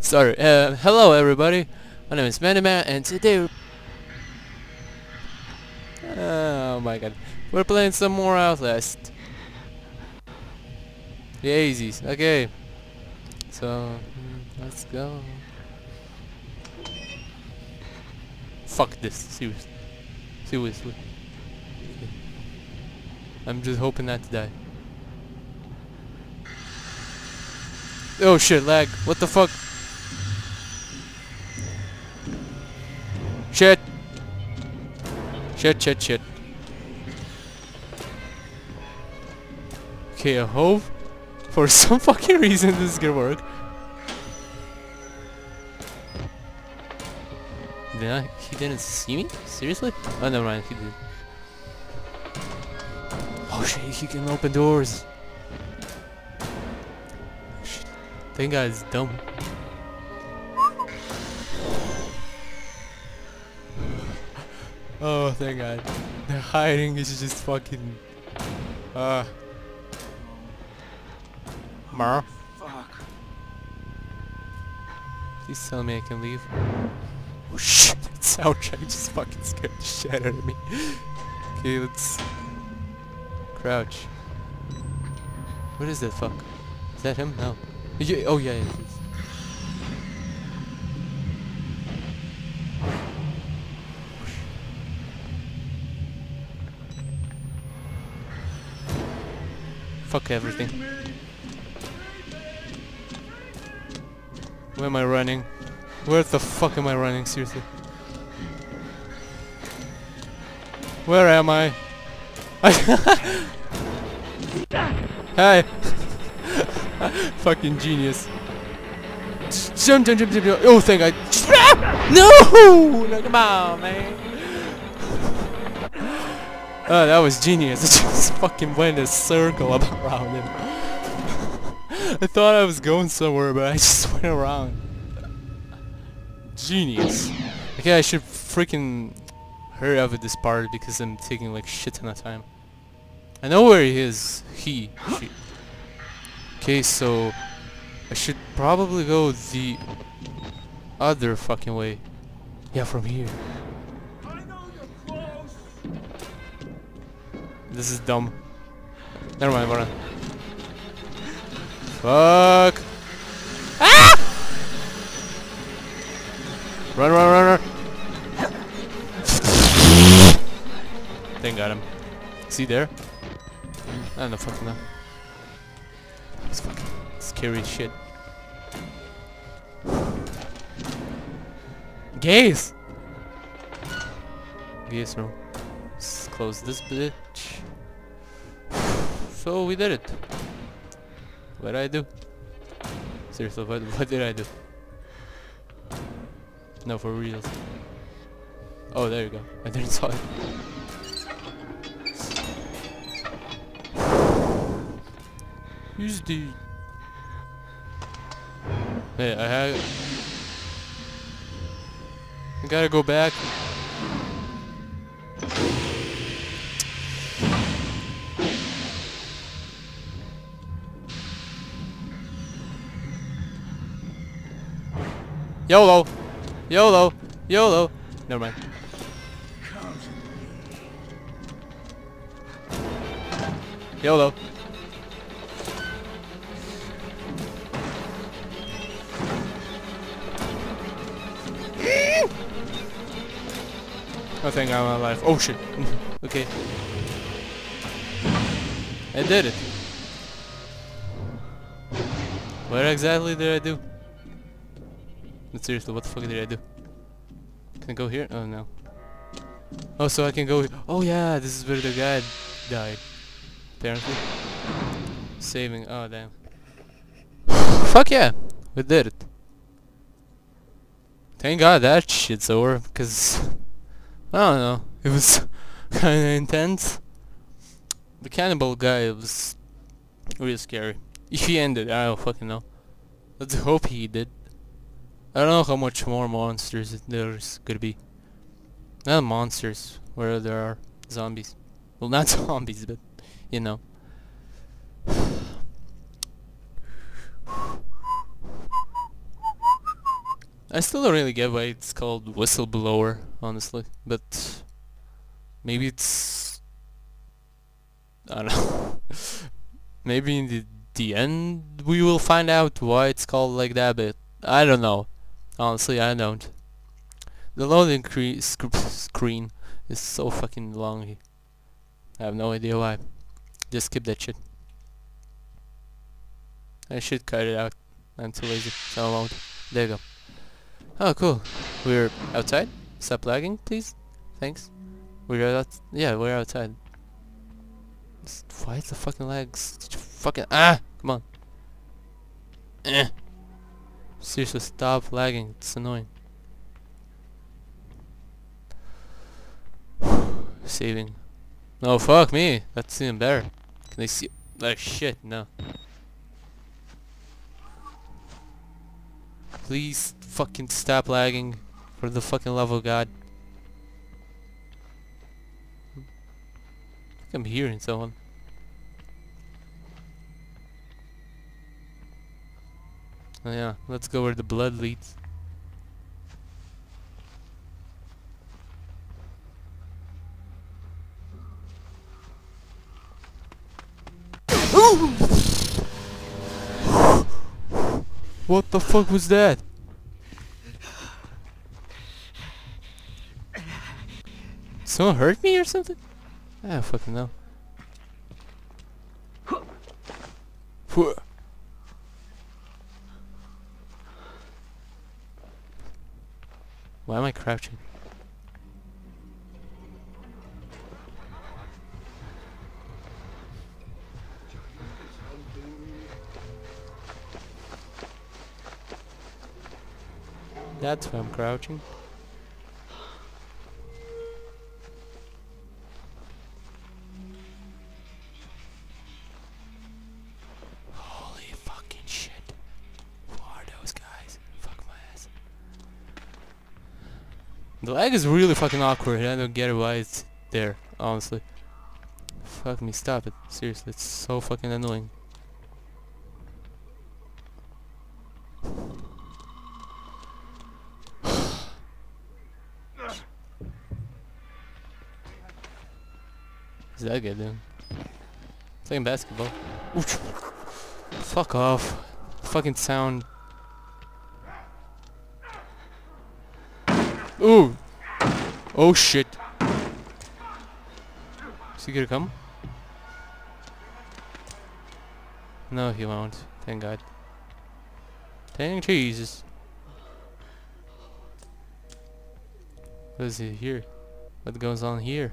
Sorry. Hello everybody. My name is ManyMan and today oh my god, we're playing some more Outlast. Yeah, easy. Okay. So let's go. Fuck this. Seriously. Seriously. I'm just hoping not to die. Oh shit, lag. What the fuck? Shit. Shit, shit, shit. Okay, I hope for some fucking reason this is gonna work. He didn't see me? Seriously? Oh, never mind, he did. Oh shit, he can open doors. That guy's dumb. Oh, thank God. The hiding is just fucking. Mar. Fuck. Please tell me I can leave. Oh shit! That soundtrack just fucking scared the shit out of me. Okay, let's crouch. What is that? Fuck. Is that him? No. Yeah, oh yeah, yeah, please. Fuck everything. Where am I running? Where the fuck am I running? Seriously. Where am I? Hey. Fucking genius. Oh, thank God. No! No, come on, man. Oh, that was genius. It just fucking went a circle around him. I thought I was going somewhere, but I just went around. Genius. Okay, I should freaking hurry up with this part because I'm taking like shit ton of time. I know where he is. He. She. Okay, so I should probably go the other fucking way. Yeah, from here. I know you're close. This is dumb. Never mind, Baron. Fuck! Ah! Run, run, run, run! Dang, got him. See there? I don't know, fucking know. It's fucking scary shit. Gaze! Gaze room. Let's close this bitch. So we did it. What did I do? Seriously, what did I do? No, for real. Oh, there you go. I didn't saw it. Who's the... Hey, I gotta go back. YOLO! YOLO! YOLO! Never mind. YOLO! I think I'm alive. Oh shit. Okay. I did it. What exactly did I do? Seriously, what the fuck did I do? Can I go here? Oh no. Oh, so I can go here. Oh yeah, this is where the guy died. Apparently. Saving. Oh damn. Fuck yeah. We did it. Thank God that shit's over, because... I don't know, it was kinda intense. The cannibal guy was really scary. If he ended, I don't fucking know. Let's hope he did. I don't know how much more monsters there's gonna be. Not monsters, where there are zombies. Well, not zombies, but you know. I still don't really get why it's called Whistleblower, honestly, but maybe it's... I don't know. Maybe in the end we will find out why it's called like that, but I don't know. Honestly, I don't. The loading screen is so fucking long. I have no idea why. Just skip that shit. I should cut it out. I'm too lazy, so I won't. There you go. Oh, cool. We're outside. Stop lagging, please. Thanks. We're out. Yeah, we're outside. Why is the fucking lags? Fucking come on. Seriously, stop lagging. It's annoying. Saving. No, fuck me. That's even better. Can I see? Like shit. No. Please fucking stop lagging, for the fucking love of God. I think I'm hearing someone. Oh yeah, let's go where the blood leads. What the fuck was that? Someone hurt me or something? I don't fucking know. Why am I crouching? That's why I'm crouching. Holy fucking shit. Who are those guys? Fuck my ass. The lag is really fucking awkward. I don't get why it's there, honestly. Fuck me, stop it. Seriously, it's so fucking annoying. That guy doing? Playing basketball. Oof. Fuck off. Fucking sound. Ooh. Oh shit. Is he gonna come? No, he won't. Thank God. Thank Jesus. What is it here? What goes on here?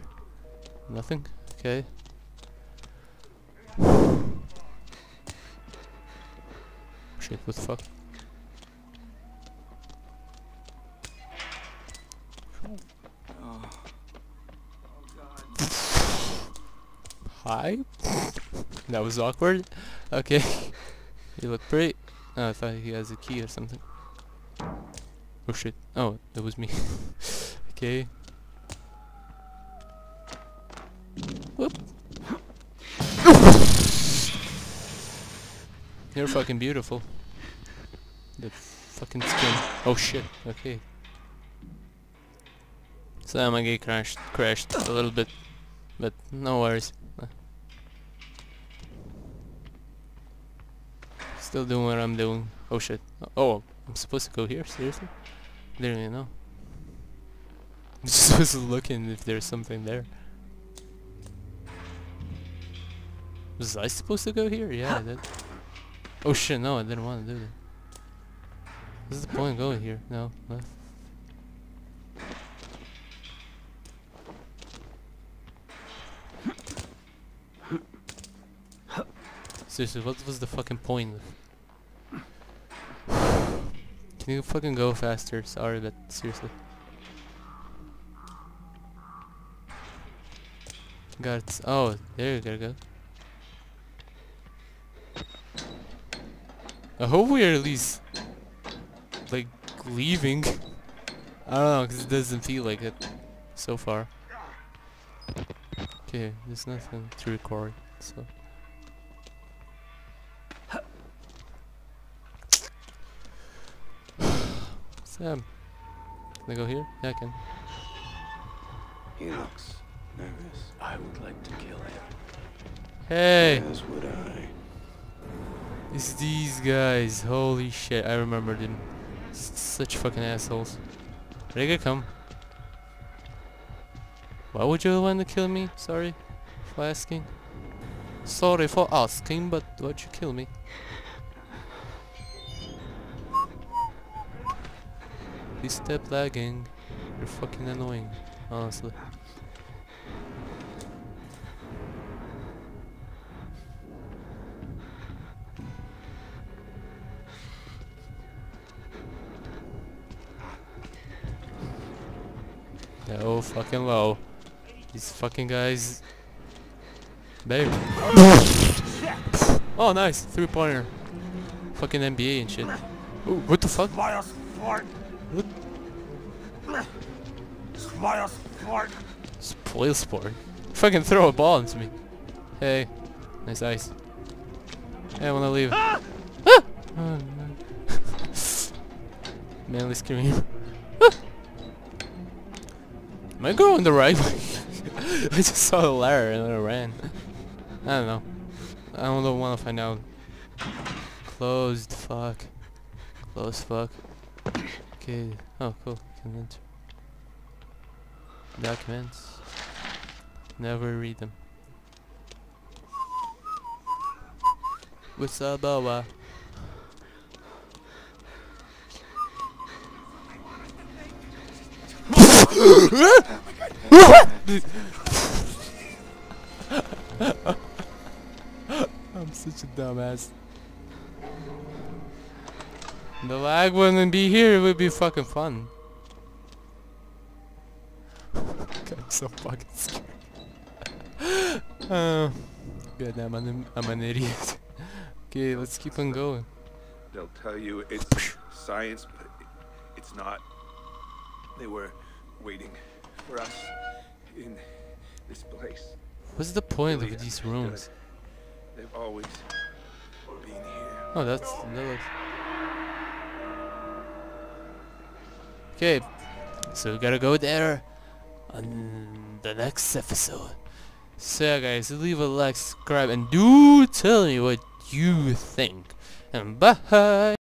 Nothing. Okay. Shit, what the fuck? Oh. Hi? That was awkward. Okay. You look pretty. Oh, I thought he has a key or something. Oh shit. Oh, that was me. Okay. Whoop. You're fucking beautiful. The fucking skin. Oh shit, okay. So my gate crashed a little bit. But no worries. Still doing what I'm doing. Oh shit. Oh, I'm supposed to go here? Seriously? Didn't even know. I'm just supposed to look in if there's something there. Was I supposed to go here? Yeah, I did. Oh shit, no, I didn't want to do that. What's the point of going here? No, left. Seriously, what was the fucking point? Can you fucking go faster? Sorry, but seriously. God, it's... Oh, there you gotta go. I hope we are at least, like, leaving. I don't know, because it doesn't feel like it so far. Okay, there's nothing to record, so... Can I go here? Yeah, I can. He looks nervous. I would like to kill him. Hey! As would I. It's these guys. Holy shit, I remembered them. Such fucking assholes. They could come. Why would you want to kill me? Sorry for asking. Sorry for asking, but why'd you kill me? Please stop lagging. You're fucking annoying, honestly. They're all fucking low. These fucking guys. There. Oh, nice. 3-pointer. Fucking NBA and shit. Ooh, what the fuck? What? Spoil sport. Fucking throw a ball into me. Hey. Nice ice. Hey, I wanna leave. Ah! Ah! Oh, man. Manly screaming. Ah! Am I going the right way? I just saw the ladder and I ran. I don't know. I don't wanna find out. Closed, fuck. Closed, fuck. Okay. Oh, cool. Can enter. Documents. Never read them. Whistleblower. I'm such a dumbass. The lag wouldn't be here, it would be fucking fun. I'm so fucking scared. God damn, I'm an idiot. Okay, let's keep on going. They'll tell you it's science, but it's not. They were waiting for us in this place. What's the point of these rooms? They've always been here. Oh, that's... That looks okay, so we gotta go there on the next episode. So yeah, guys, leave a like, subscribe, and do tell me what you think. And bye!